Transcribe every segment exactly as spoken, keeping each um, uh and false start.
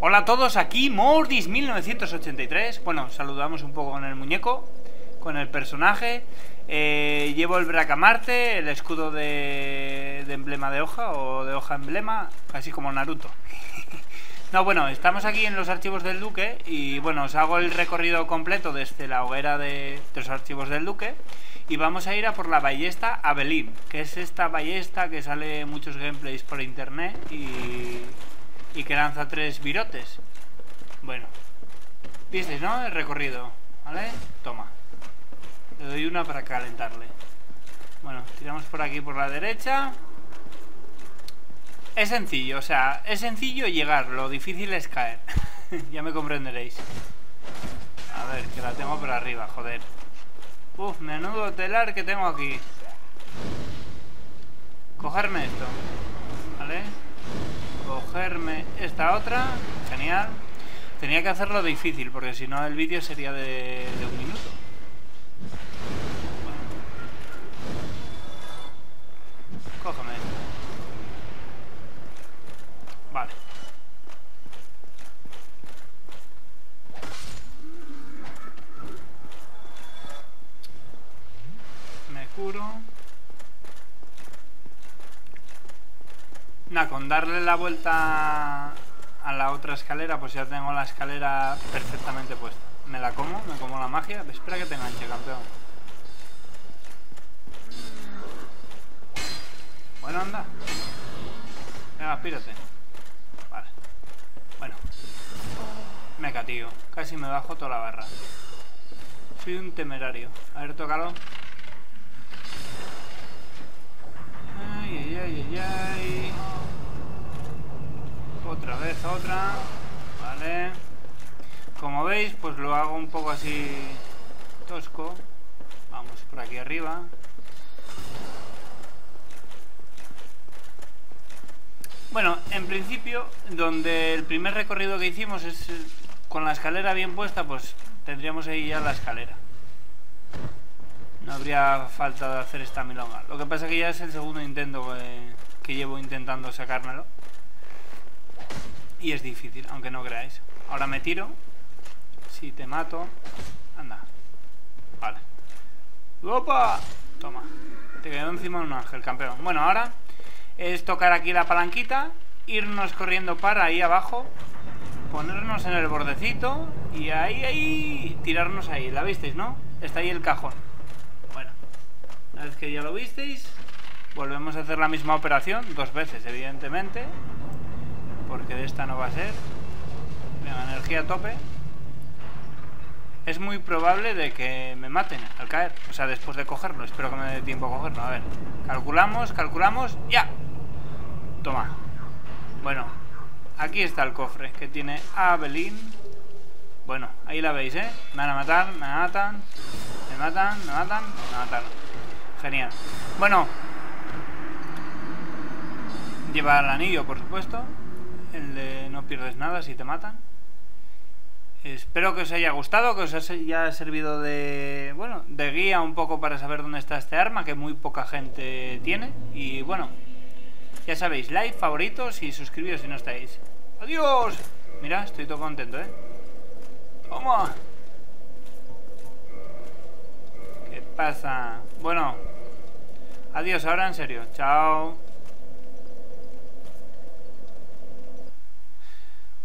Hola a todos, aquí Mordis mil novecientos ochenta y tres. Bueno, saludamos un poco con el muñeco, con el personaje. eh, Llevo el bracamarte, el escudo de, de emblema de hoja o de hoja emblema, así como Naruto. No, bueno, estamos aquí en los archivos del duque. Y bueno, os hago el recorrido completo desde la hoguera de, de los archivos del duque. Y vamos a ir a por la ballesta Avelyn, que es esta ballesta que sale muchos gameplays por internet y... y que lanza tres virotes. Bueno, visteis, ¿no? El recorrido, ¿vale? Toma. Le doy una para calentarle. Bueno, tiramos por aquí por la derecha. Es sencillo, o sea, es sencillo llegar, lo difícil es caer. Ya me comprenderéis. A ver, que la tengo por arriba, joder. Uf, menudo telar que tengo aquí. Cogerme esto, ¿vale? Cogerme esta otra, genial. Tenía que hacerlo difícil porque si no el vídeo sería de, de un minuto. Bueno. Cógeme. Vale. Me curo. Nah, con darle la vuelta a la otra escalera, pues ya tengo la escalera perfectamente puesta. Me la como, me como la magia. Espera que te enganche, campeón. Bueno, anda. Venga, aspírate. Vale. Bueno. Me catío. Casi me bajo toda la barra. Soy un temerario. A ver, tócalo. Ay, ay, ay, ay, ay. Otra vez, otra. Vale. Como veis, pues lo hago un poco así tosco. Vamos por aquí arriba. Bueno, en principio, donde el primer recorrido que hicimos es con la escalera bien puesta, pues tendríamos ahí ya la escalera. No habría falta de hacer esta milonga. Lo que pasa que ya es el segundo intento que, que llevo intentando sacármelo. Y es difícil, aunque no creáis. Ahora me tiro. Si te mato. Anda. Vale. ¡Opa! Toma. Te quedó encima un ángel, campeón. Bueno, ahora es tocar aquí la palanquita. Irnos corriendo para ahí abajo. Ponernos en el bordecito. Y ahí, ahí. Tirarnos ahí. ¿La visteis, no? Está ahí el cajón. Bueno. Una vez que ya lo visteis, volvemos a hacer la misma operación. Dos veces, evidentemente. Porque de esta no va a ser. Venga, energía a tope. Es muy probable de que me maten al caer. O sea, después de cogerlo. Espero que me dé tiempo a cogerlo. A ver. Calculamos, calculamos. ¡Ya! Toma. Bueno. Aquí está el cofre que tiene Avelyn. Bueno, ahí la veis, ¿eh? Me van a matar, me matan. Me matan, me matan, me matan. Genial. Bueno. Lleva el anillo, por supuesto. El de no pierdes nada si te matan. Espero que os haya gustado, que os haya servido de, bueno, de guía un poco para saber dónde está este arma, que muy poca gente tiene. Y bueno, ya sabéis, like, favoritos y suscribiros si no estáis. ¡Adiós! Mira, estoy todo contento, ¿eh? ¡Toma! ¿Qué pasa? Bueno, adiós ahora en serio. Chao.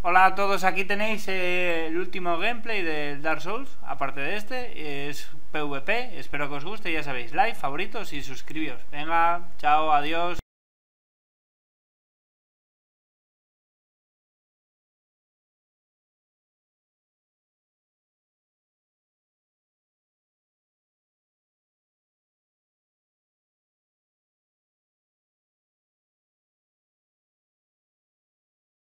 Hola a todos, aquí tenéis eh, el último gameplay del Dark Souls, aparte de este, es PvP, espero que os guste, ya sabéis, like, favoritos y suscribiros. Venga, chao, adiós.